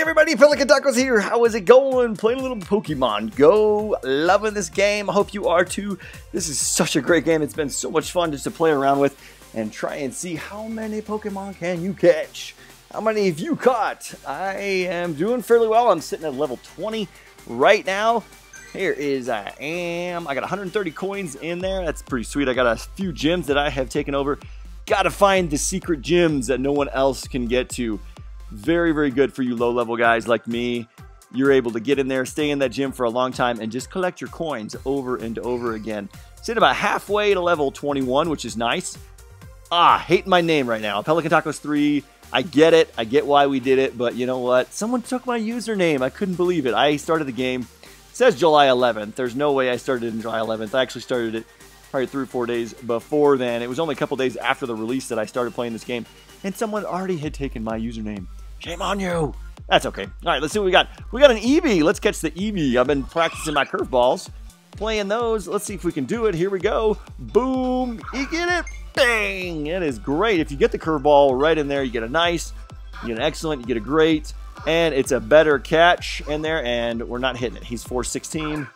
Hey everybody, Pelican Tacos here. How is it going? Playing a little Pokemon Go. Loving this game. I hope you are too. This is such a great game. It's been so much fun just to play around with and try and see how many Pokemon can you catch. How many have you caught? I am doing fairly well. I'm sitting at level 20 right now. Here is I am. I got 130 coins in there. That's pretty sweet. I got a few gyms that I have taken over. Gotta find the secret gyms that no one else can get to. Very good for you low-level guys like me. You're able to get in there, stay in that gym for a long time, and just collect your coins over and over again. Sitting about halfway to level 21, which is nice. Hating my name right now. Pelican Tacos 3. I get it. I get why we did it, but you know what? Someone took my username. I couldn't believe it. I started the game. It says July 11th. There's no way I started it on July 11th. I actually started it probably 3 or 4 days before then. It was only a couple days after the release that I started playing this game, and someone already had taken my username. Shame on you. That's okay. All right, let's see what we got. We got an Eevee. Let's catch the Eevee. I've been practicing my curveballs, playing those. Let's see if we can do it. Here we go. Boom. You get it? Bang. It is great. If you get the curveball right in there, you get a nice, you get an excellent, you get a great, and it's a better catch in there, and we're not hitting it. He's 416.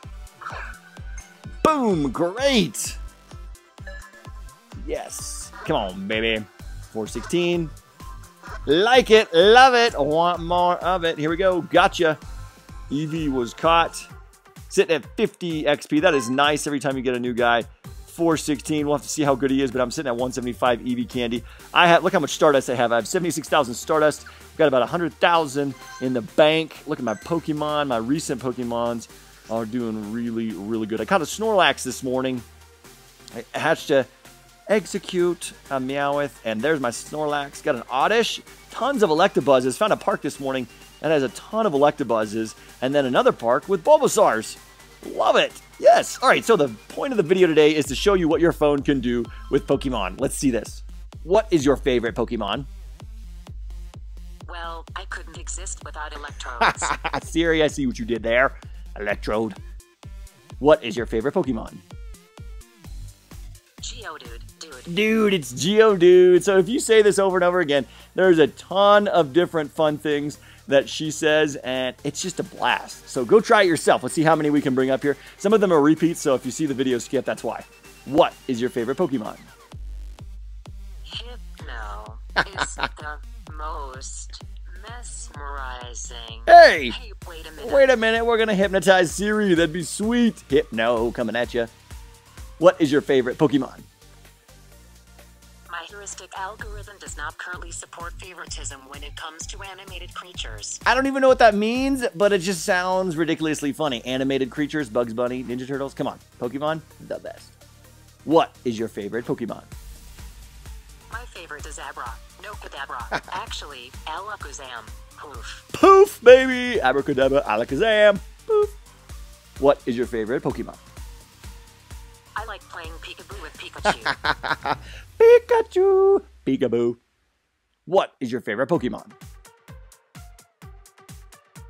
Boom. Great. Yes. Come on, baby. 416. Like it, love it, want more of it. Here we go, gotcha. Eevee was caught. Sitting at 50 XP, that is nice every time you get a new guy. 416, we'll have to see how good he is, but I'm sitting at 175 Eevee candy. I have, look how much Stardust I have. I have 76,000 Stardust. I've got about 100,000 in the bank. Look at my Pokemon, my recent Pokemons are doing really good. I caught a Snorlax this morning. I hatched a Execute a Meowth, and there's my Snorlax. Got an Oddish, tons of Electabuzzes. Found a park this morning that has a ton of Electabuzzes, and then another park with Bulbasaurs. Love it. Yes. All right, so the point of the video today is to show you what your phone can do with Pokemon. Let's see this. What is your favorite Pokemon? Well, I couldn't exist without Electrodes. Siri, I see what you did there. Electrode. What is your favorite Pokemon? Geodude. Dude, it's Geodude. So if you say this over and over again, there's a ton of different fun things that she says, and it's just a blast. So go try it yourself. Let's see how many we can bring up here. Some of them are repeats, so if you see the video skip, that's why. What is your favorite Pokemon? Hypno is the most mesmerizing. Hey! Hey, wait a minute. Wait a minute. We're going to hypnotize Siri. That'd be sweet. Hypno coming at you. What is your favorite Pokemon? My heuristic algorithm does not currently support favoritism when it comes to animated creatures. I don't even know what that means, but it just sounds ridiculously funny. Animated creatures, Bugs Bunny, Ninja Turtles, come on. Pokemon, the best. What is your favorite Pokemon? My favorite is Abra. No, Kadabra. Actually, Alakazam. Poof. Poof, baby! Abracadabra, Alakazam. Poof. What is your favorite Pokemon? I like playing peekaboo with Pikachu. Pikachu! Peekaboo. What is your favorite Pokemon?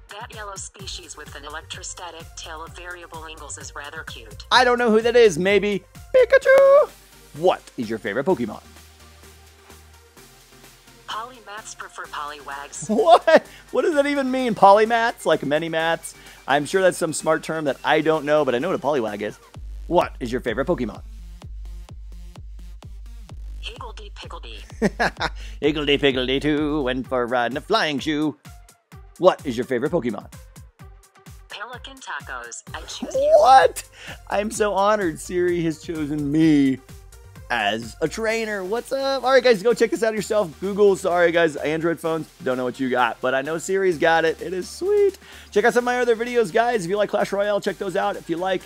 That yellow species with an electrostatic tail of variable angles is rather cute. I don't know who that is, maybe Pikachu! What is your favorite Pokemon? Polymaths prefer Polywags. What? What does that even mean? Polymaths? Like many mats? I'm sure that's some smart term that I don't know, but I know what a Polywag is. What is your favorite Pokemon? Higgledy Piggledy. Higgledy Piggledy too, went for a ride in a flying shoe. What is your favorite Pokemon? Pelican Tacos, I choose you. What? I'm so honored Siri has chosen me as a trainer. What's up? All right, guys, go check this out yourself. Google, sorry, guys, Android phones, don't know what you got, but I know Siri's got it. It is sweet. Check out some of my other videos, guys. If you like Clash Royale, check those out. If you like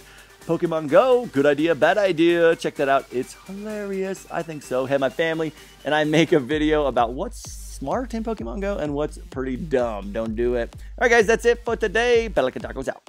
Pokemon Go, good idea, bad idea. Check that out. It's hilarious. I think so. Hey, my family and I make a video about what's smart in Pokemon Go and what's pretty dumb. Don't do it. All right, guys, that's it for today. Pelican Tacos out.